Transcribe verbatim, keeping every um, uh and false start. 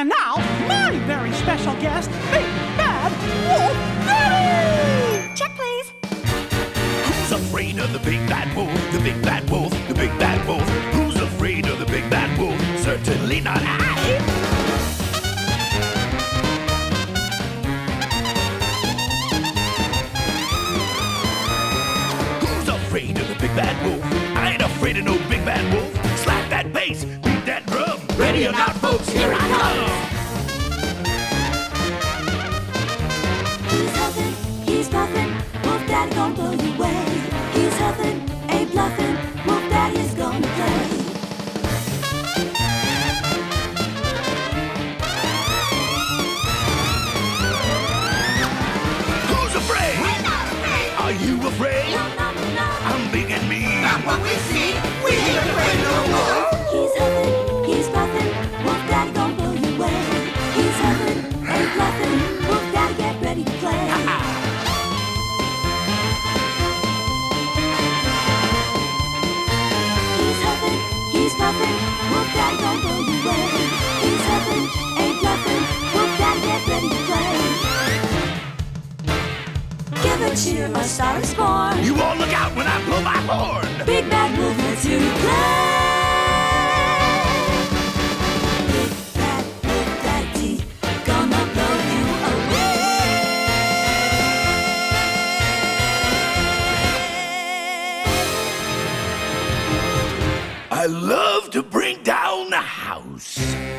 And now, my very special guest, Big Bad Wolf Daddy! Check, please. Who's afraid of the big bad wolf? The big bad wolf, the big bad wolf. Who's afraid of the big bad wolf? Certainly not I! Afraid of the big bad wolf. I ain't afraid of no big bad wolf. Slap that bass, beat that drum. Ready or not, folks, here I come. He's huffing, he's puffing, Wolf Daddy gonna blow you away. He's huffing, ain't bluffing, Wolf Daddy's gonna play. Who's afraid? We're not afraid. Are you afraid? No, no, no. I'm big and mean. Not what we see. We ain't afraid no more. He's huffing, he's puffing, Wolf Daddy gon' blow you away. He's huffing, ain't bluffing, Wolf Daddy get ready to play. He's huffing, he's puffing, Wolf Daddy gon' blow you away. He's huffing, ain't bluffing, Wolf Daddy get ready to play. Give a cheer, my star is born. You all look out when I blow my horn. Big Bad Wolf lets you play. I love to bring down the house.